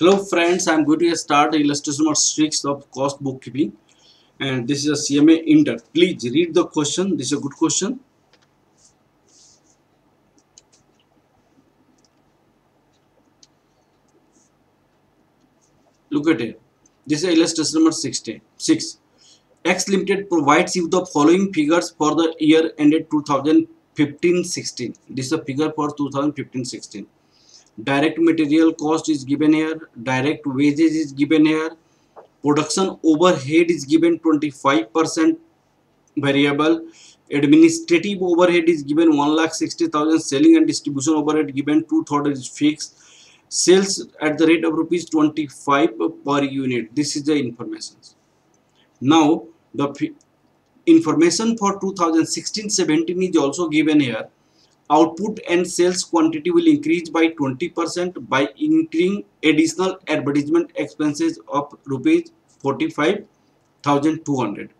Hello friends, I am going to start the illustration of tricks of cost bookkeeping, and this is a CMA intern. Please read the question. This is a good question. Look at it. This is illustration number 6. X Limited provides you the following figures for the year ended 2015-16. This is a figure for 2015-16. Direct material cost is given here, direct wages is given here, production overhead is given 25% variable, administrative overhead is given 1,60,000, selling and distribution overhead given 2,000 is fixed, sales at the rate of ₹25 per unit. This is the information. Now the information for 2016-17 is also given here. Output and sales quantity will increase by 20% by incurring additional advertisement expenses of ₹45,200.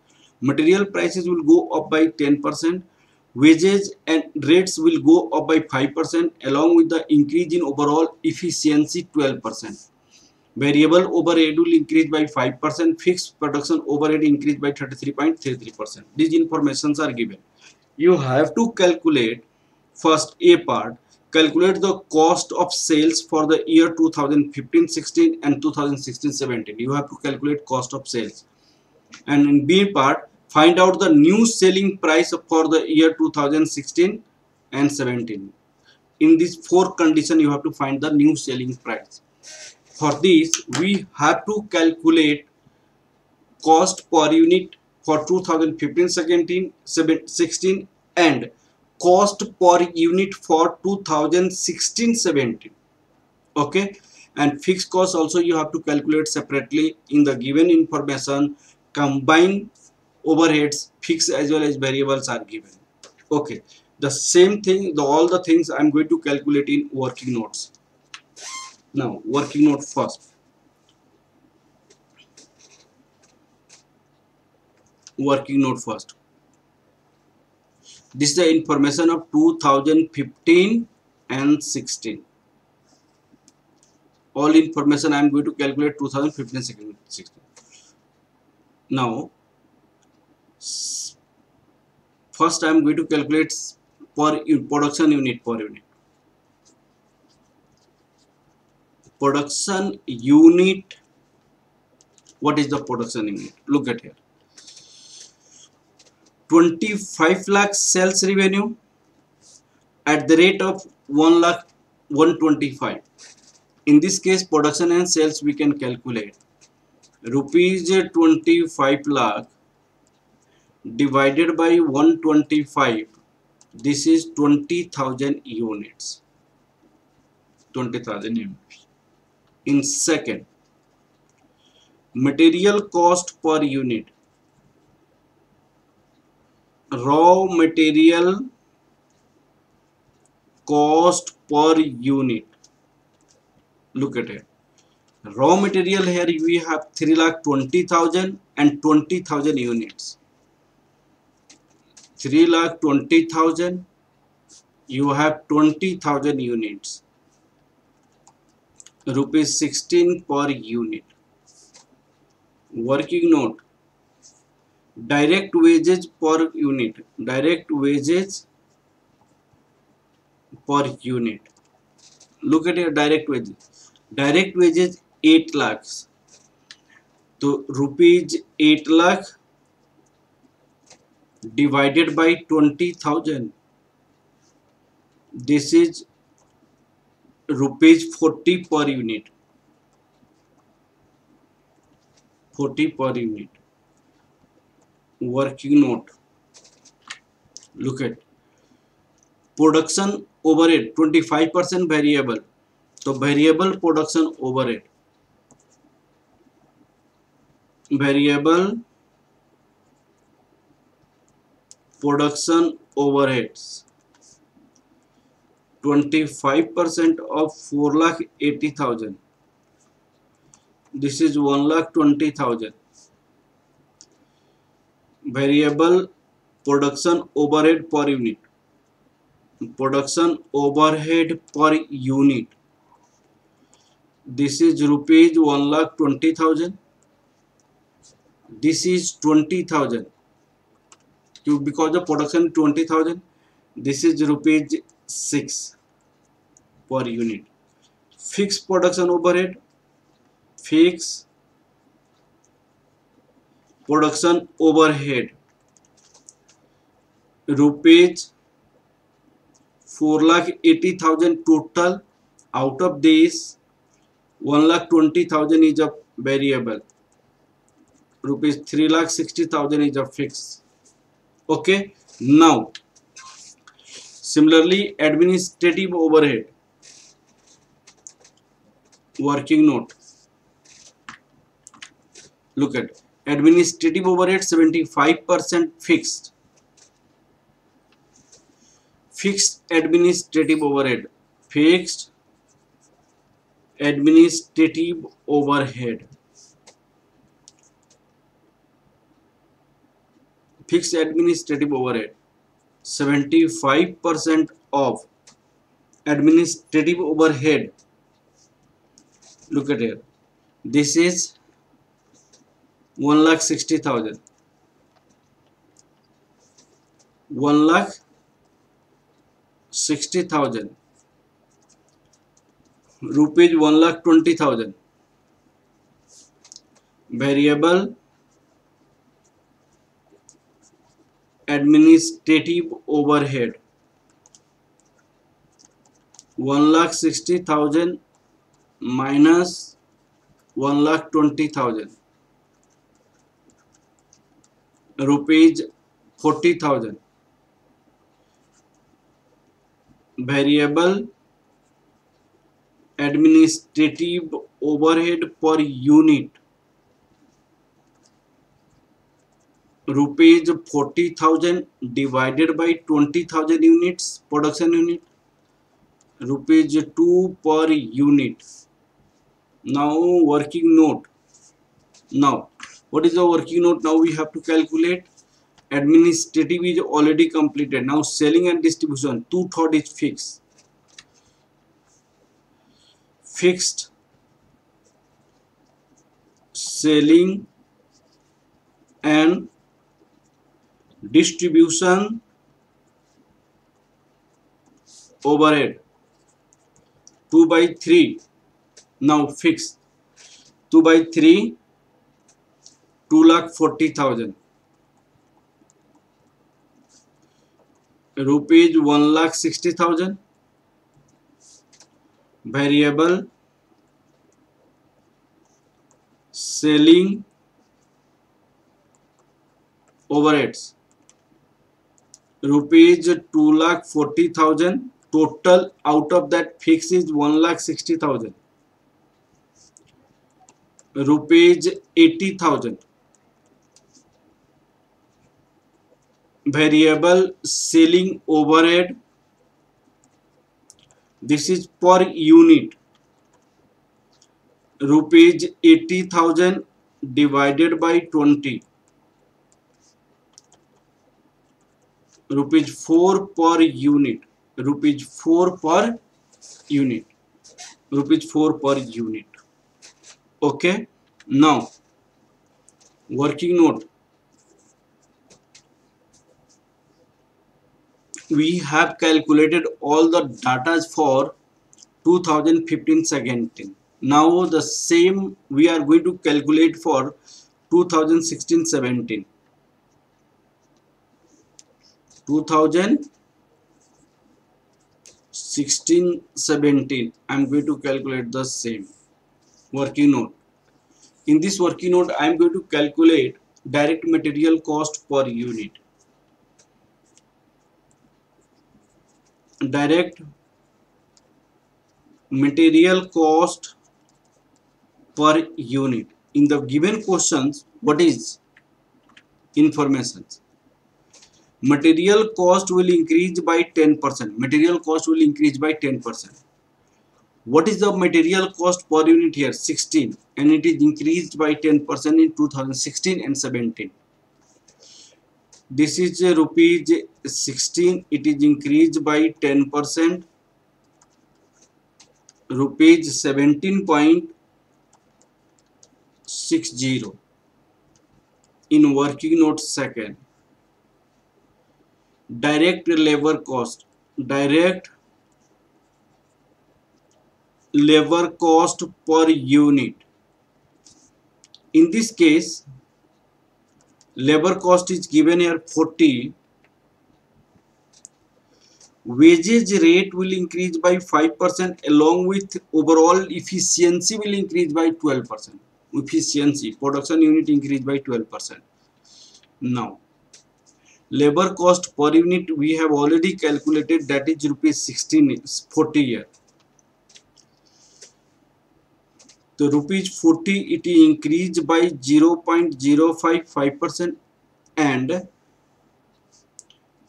Material prices will go up by 10%. Wages and rates will go up by 5%, along with the increase in overall efficiency 12%. Variable overhead will increase by 5%. Fixed production overhead increase by 33.33%. These informations are given. You have to calculate. First, A part, calculate the cost of sales for the year 2015-16 and 2016-17. You have to calculate cost of sales. And in B part, find out the new selling price for the year 2016 and 17. In these four conditions, you have to find the new selling price. For this, we have to calculate cost per unit for 2015-16 and cost per unit for 2016-17, okay, and fixed cost also you have to calculate separately in the given information. Combined overheads, fixed as well as variables are given, okay. The same thing, all the things I am going to calculate in working notes. Now working note first. This is the information of 2015 and 16. All information I am going to calculate 2015-16. Now, first I am going to calculate per production unit Production unit. What is the production unit? Look at here. 25 lakh sales revenue at the rate of 1,125,000. In this case, production and sales we can calculate. ₹25 lakh divided by 125. This is 20,000 units. 20,000 units. In second, material cost per unit. Raw material cost per unit. Look at it. Raw material here we have 3,20,000 and 20,000 units. 3,20,000. You have 20,000 units. ₹16 per unit. Working note. Direct wages per unit, look at your direct wages. Direct wages 8 lakhs, so ₹8 lakh divided by 20,000. This is ₹40 per unit. Working note. Look at production overhead 25% variable. So variable production overhead. Overheads 25% of 4,80,000. This is 1,20,000. Variable production overhead per unit. This is rupees 1,20,000. This is 20,000. Because the production 20,000, this is rupees 6 per unit. Fixed production overhead, fixed production overhead rupees 4,80,000 total. Out of this, 1,20,000 is a variable. Rupees 3,60,000 is a fixed. Okay. Now, similarly, administrative overhead. Working note. Look at administrative overhead 75% fixed. Fixed administrative overhead. Fixed administrative overhead. Fixed administrative overhead 75% of administrative overhead. Look at here. This is 1,60,000. 1,60,000. Rupees 1,20,000. Variable administrative overhead 1,60,000 minus 1,20,000 rupees 40,000. Variable administrative overhead per unit rupees 40,000 divided by 20,000 units production unit rupees 2 per unit. Now working note. Now what is the working note? Now we have to calculate. Administrative is already completed. Now selling and distribution 2/3 is fixed. Fixed selling and distribution overhead 2/3. Now fixed 2/3 2,40,000 rupees 1,60,000. Variable selling overheads rupees 2,40,000 total. Out of that fixed is 1,60,000 rupees 80,000. Variable selling overhead, this is per unit rupees 80,000 divided by 20 rupees 4 per unit. Rupees 4 per unit. Okay. Now working note. We have calculated all the data for 2015-17. Now the same we are going to calculate for 2016-17. 2016-17 I am going to calculate the same. Working note. In this working note I am going to calculate direct material cost per unit. Direct material cost per unit. In the given questions, what is information? Material cost will increase by 10%. Material cost will increase by 10%. What is the material cost per unit here? 16, and it is increased by 10% in 2016 and 17. This is rupees 16, it is increased by 10%. Rupees 17.60 in working note second. Direct labor cost, per unit. In this case, labor cost is given here 40. Wages rate will increase by 5% along with overall efficiency will increase by 12%. Efficiency, production unit increase by 12%. Now, labor cost per unit we have already calculated, that is rupees 1640 here. So rupees 40 it increased by 0.055% and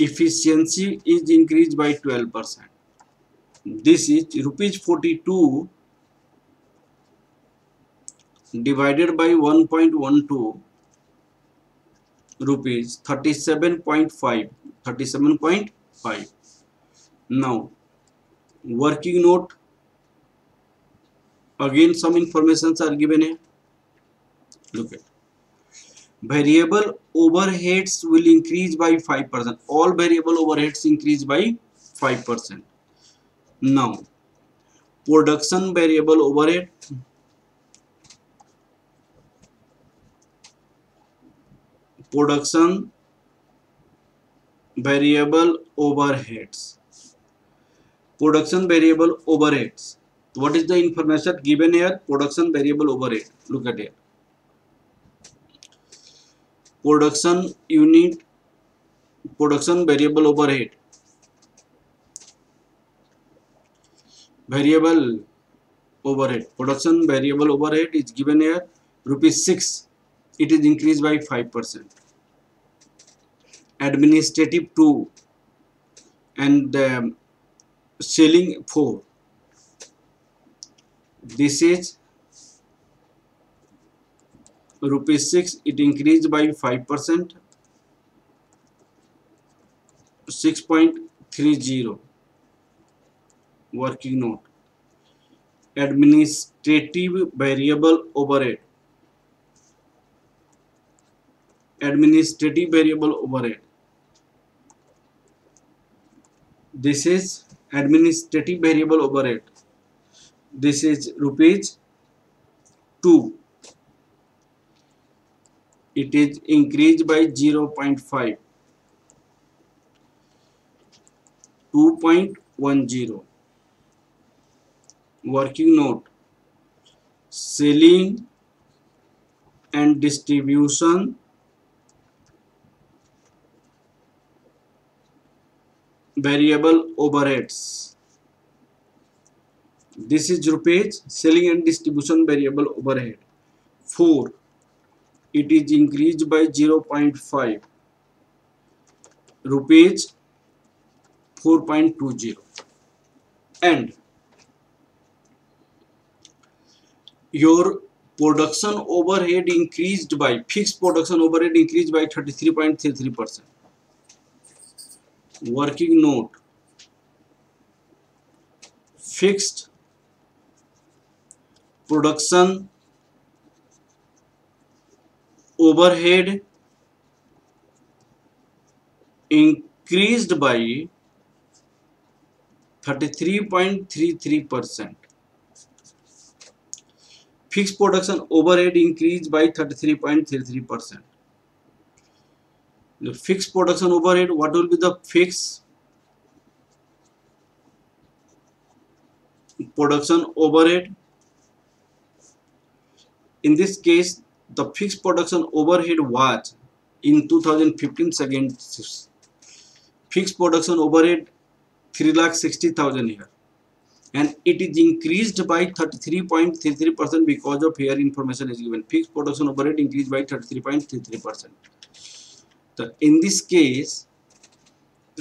efficiency is increased by 12%. This is rupees 42 divided by 1.12 rupees 37.5. 37.5. Now working note, again some informations are given here. Look at variable overheads will increase by 5%. All variable overheads increase by 5%. Now production variable overhead, production variable overheads. What is the information given here? Production variable overhead. Look at here. Production variable overhead. Production variable overhead is given here rupees 6. It is increased by 5%. Administrative 2 and selling 4. This is rupees 6, it increased by 5%, 6.30 working note. Administrative variable overhead, this is administrative variable overhead. This is rupees 2. It is increased by 0.5, 2.10. Working note, selling and distribution variable overheads. This is rupees selling and distribution variable overhead 4. It is increased by 0.5, rupees 4.20. and your production overhead increased by, fixed production overhead increased by 33.33%. Working note, fixed production overhead increased by 33.33%. Fixed production overhead increased by 33.33%. The fixed production overhead, what will be the fixed production overhead? In this case, the fixed production overhead was in 2015 second. Fixed production overhead 3,60,000 here, and it is increased by 33.33% because of here information is given. Fixed production overhead increased by 33.33%. So in this case,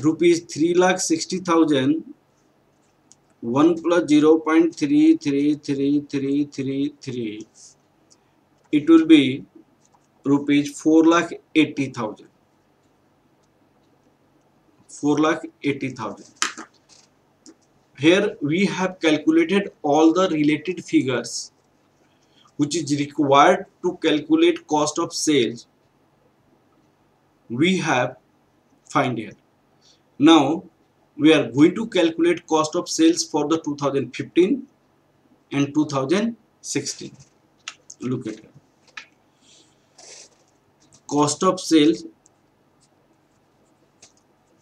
rupees 3,60,000 1 plus 0.33333, it will be rupees 4,80,000. 4,80,000. Here we have calculated all the related figures which is required to calculate cost of sales. We have find here. Now we are going to calculate cost of sales for the 2015 and 2016. Look at it. Cost of sales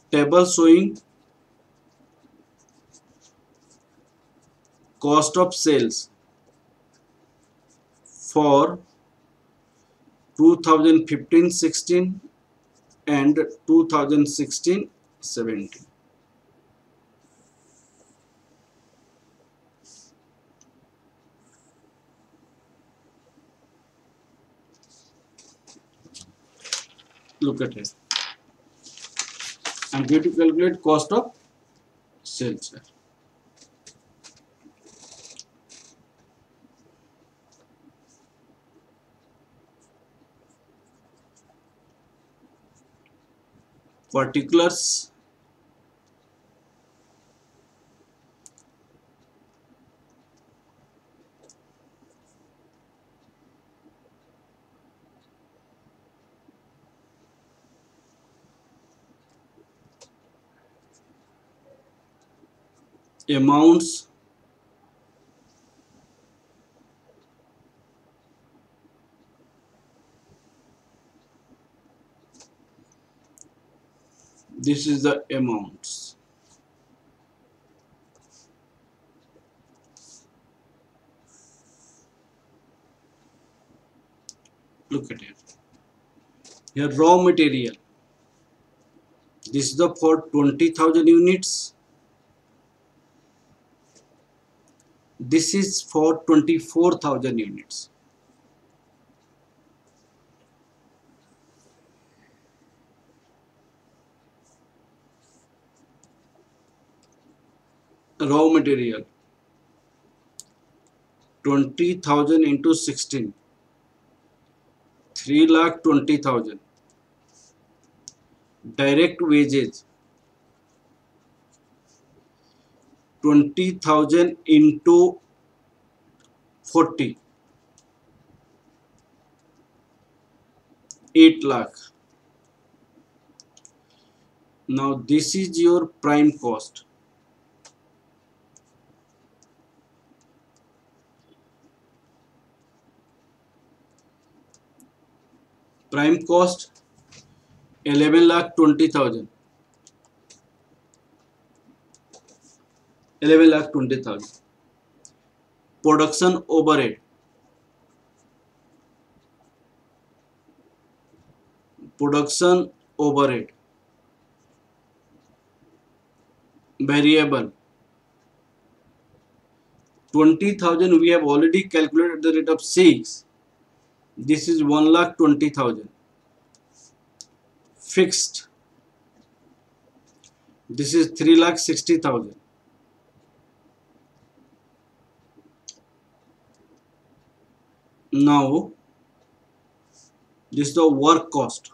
table showing cost of sales for 2015-16 and 2016-17. Look at it. I'm going to calculate cost of sales. Particulars, amounts, this is the amounts. Look at it. Here raw material. This is the for 20,000 units. This is for 24,000 units. Raw material 20,000 into 16, 3,20,000. Direct wages 20,000 into 40, 8 lakh. Now this is your prime cost. Prime cost 11,20,000. 11,20,000. Production overhead. Production overhead. Variable 20,000. We have already calculated the rate of 6. This is 1,20,000. Fixed. This is 3,60,000. Now, this is the work cost.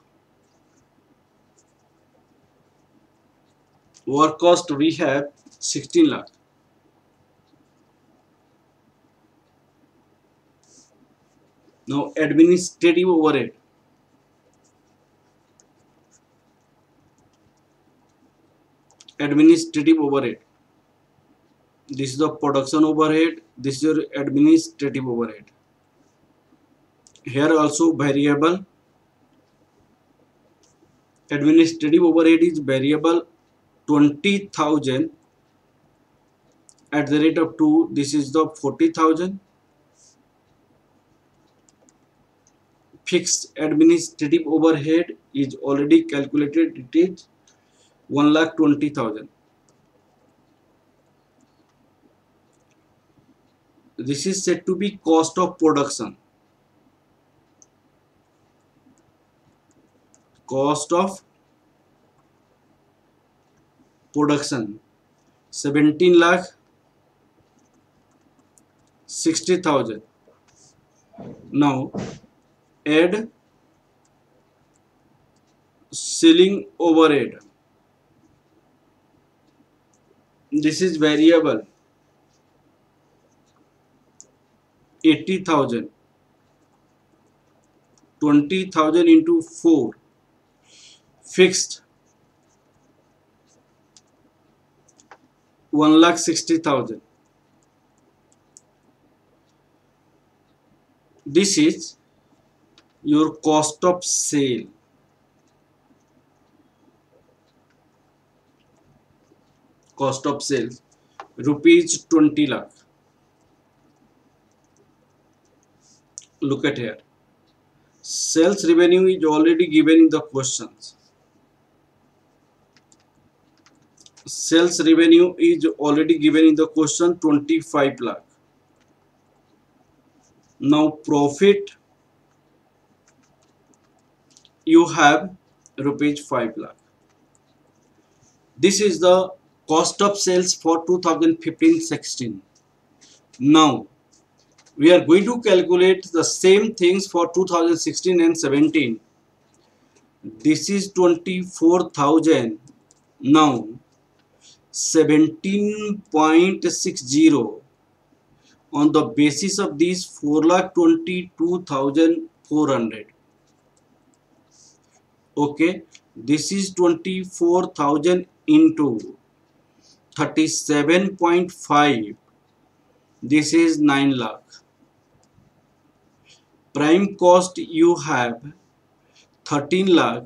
Work cost we have 16 lakh. Now administrative overhead. Administrative overhead. This is the production overhead. This is your administrative overhead. Here also variable. Administrative overhead is variable 20,000 at the rate of 2. This is the 40,000. Fixed administrative overhead is already calculated. It is 1,20,000. This is said to be cost of production. Cost of production 17,60,000. Now add selling overhead. This is variable. 80,000. 20,000 into 4. Fixed. 1,60,000. This is your cost of sale. Cost of sales rupees 20 lakh. Look at here. Sales revenue is already given in the questions. Sales revenue is already given in the question 25 lakh. Now profit you have rupees 5 lakh. This is the cost of sales for 2015-16. Now we are going to calculate the same things for 2016 and 17. This is 24,000. Now 17.60 on the basis of these 4,22,400. Okay, this is 24,000 into 37.5. This is 9 lakh. Prime cost you have 13 lakh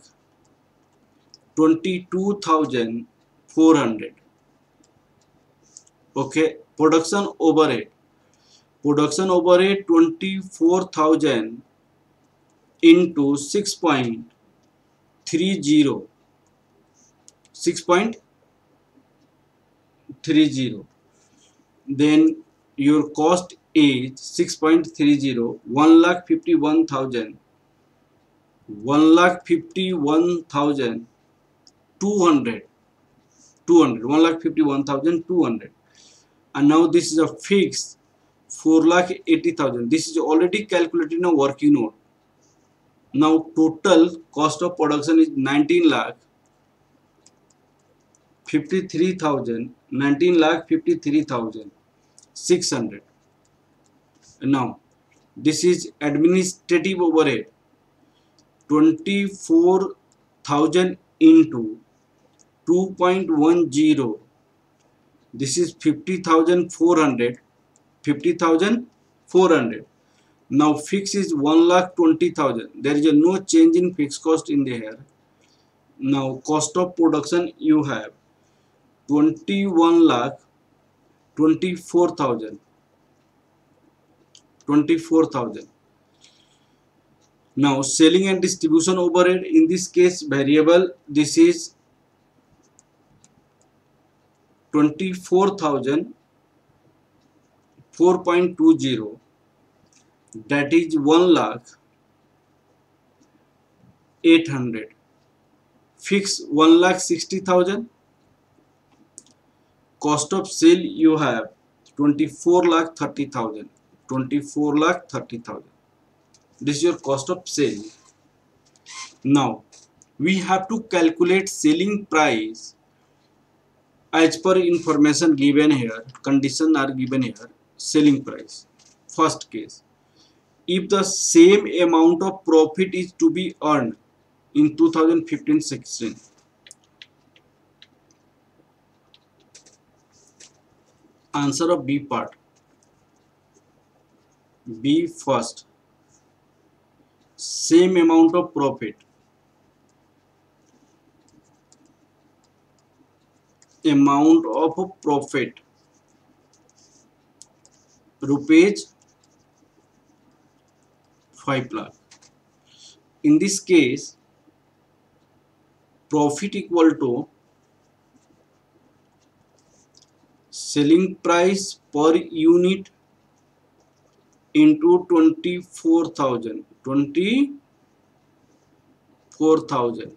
22,400. Okay, production overhead. Production overhead 24,000 into 6.30. 6.30. Then your cost is 6.30. 1,51,000. 1,51,200. 1,51,200. And now this is a fixed 4,80,000. This is already calculated in a working note. Now total cost of production is 19,53,600. Now this is administrative overhead 24,000 into 2.10. This is 50,400. 50,400. Now fix is 1,20,000. There is no change in fixed cost in the here. Now cost of production you have 21,24,000. 24,000. Now selling and distribution overhead, in this case variable, this is 24,000, 4.20. That is 1,800. Fix 1,60,000. Cost of sale you have 24,30,000. 24,30,000. This is your cost of sale. Now we have to calculate selling price as per information given here. Conditions are given here. Selling price. First case, if the same amount of profit is to be earned in 2015-16, answer of B part. B first. Same amount of profit. Amount of profit. Rupees 5 lakh. In this case, profit equal to selling price per unit into 24,000. 24,000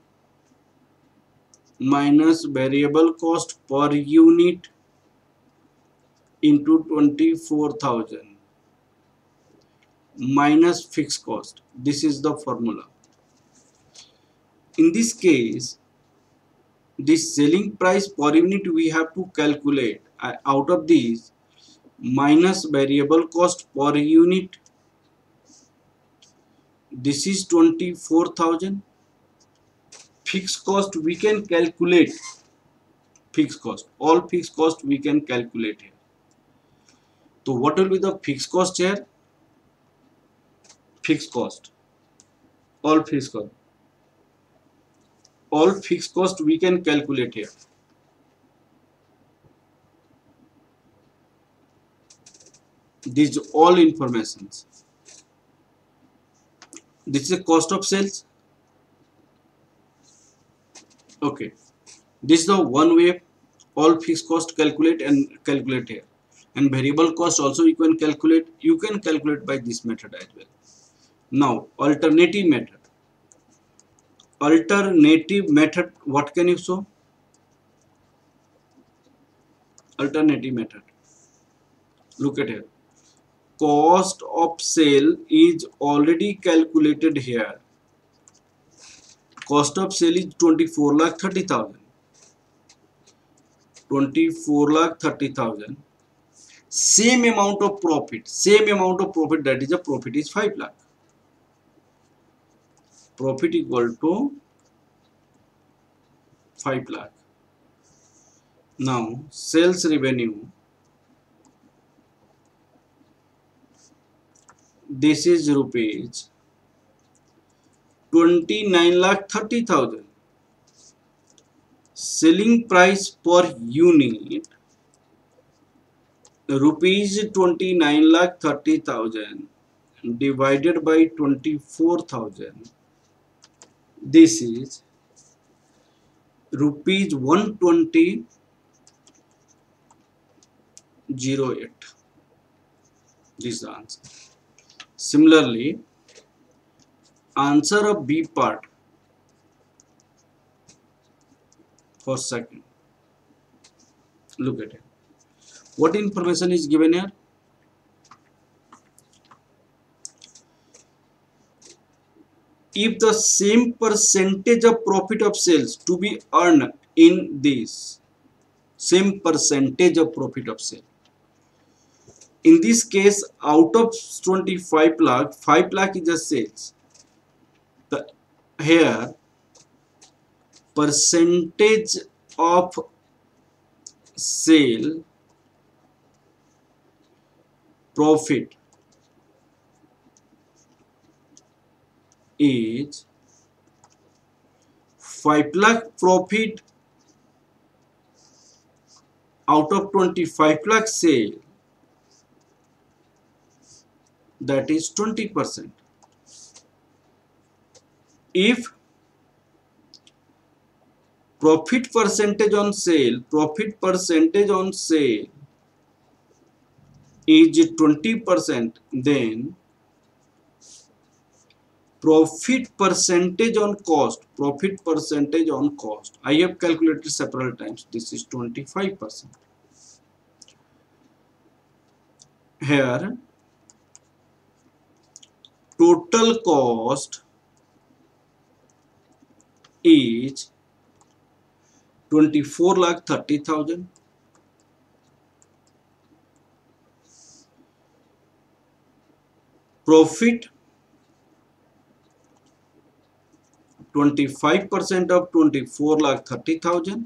minus variable cost per unit into 24,000 minus fixed cost. This is the formula. In this case, the selling price per unit we have to calculate. Out of these, minus variable cost per unit. This is 24,000. Fixed cost we can calculate. Fixed cost, all fixed cost we can calculate here. So what will be the fixed cost here? Fixed cost, all fixed cost. All fixed cost we can calculate here. These all informations. This is the cost of sales. Okay, this is the one way all fixed cost calculate and calculate here. And variable cost also you can calculate. You can calculate by this method as well. Now alternative method. Alternative method, what can you show? Alternative method. Look at here. Cost of sale is already calculated here. Cost of sale is 24,30,000. 24,30,000. Same amount of profit. Same amount of profit, that is the profit is 5 lakh. Profit equal to 5 lakh. Now sales revenue, this is rupees 29,30,000. Selling price per unit rupees 29,30,000 divided by 24,000. This is rupees 120.08. This is the answer. Similarly, answer of B part for second. Look at it. What information is given here? If the same percentage of profit of sales to be earned in this, same percentage of profit of sale. In this case, out of 25 lakh, 5 lakh is the sales. The here percentage of sale profit is 5 lakh profit out of 25 lakh sale, that is 20%. If profit percentage on sale is 20%, then profit percentage on cost, I have calculated several times, this is 25%. Here total cost is 24,30,000. Profit 25% of 24,30,000.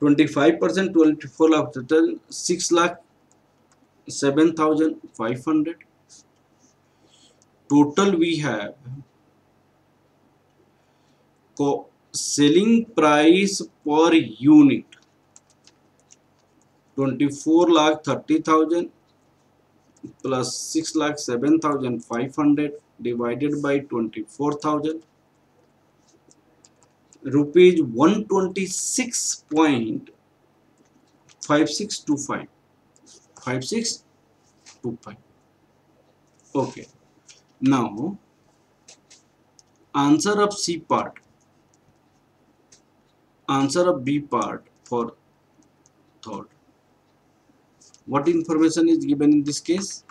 25% 24,30,000, 6,07,500. Total we have selling price per unit 24,30,000 plus 6,07,500 divided by 24,000, rupees 126.5625. 5625. Okay. Now answer of C part. Answer of B part for third. What information is given in this case?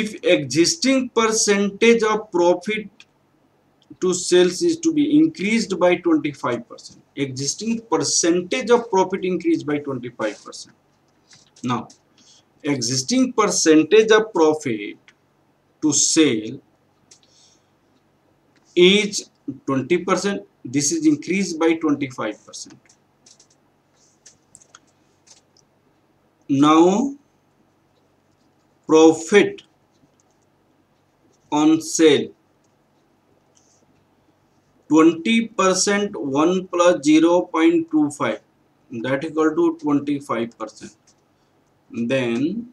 if existing percentage of profit to sales is to be increased by 25%. Existing percentage of profit increased by 25%. Now, existing percentage of profit to sale is 20%. This is increased by 25%. Now, profit on sale 20%, 1 plus 0.25, that equal to 25%. Then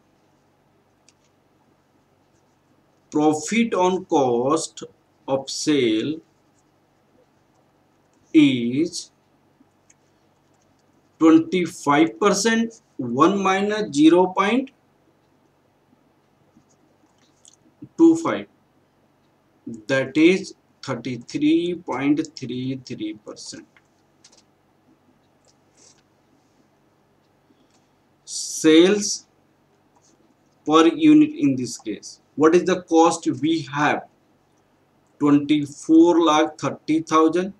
profit on cost of sale is 25%, 1 minus 0.25, that is 33.33%. Sales per unit in this case. What is the cost we have? 24,30,000.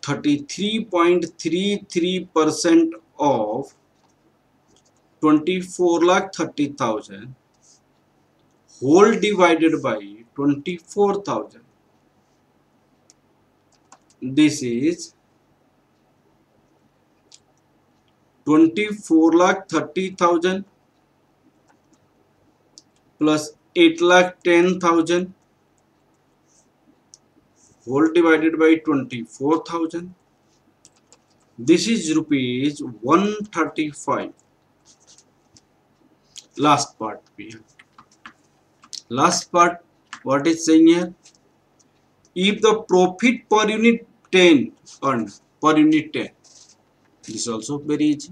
33.33% of 24,30,000 whole divided by 24,000. This is 24,30,000 plus 8,10,000 whole divided by 24,000. This is rupees 135. Last part we have. Last part, what is saying here? If the profit per unit 10 earned, per unit 10, this is also very easy.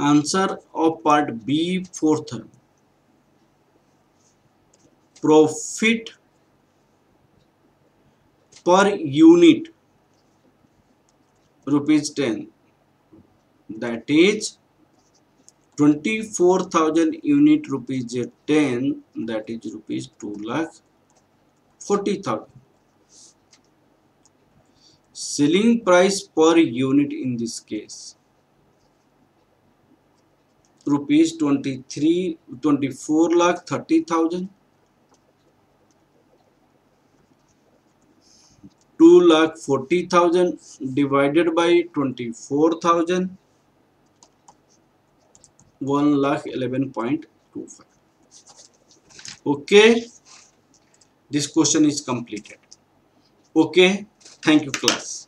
Answer of part B, fourth. Profit per unit rupees 10, that is 24,000 unit rupees 10, that is rupees 2,40,000. Selling price per unit in this case rupees 24,30,000. 2,40,000 divided by 24,000, 111.25. Okay, this question is completed. Okay, thank you, class.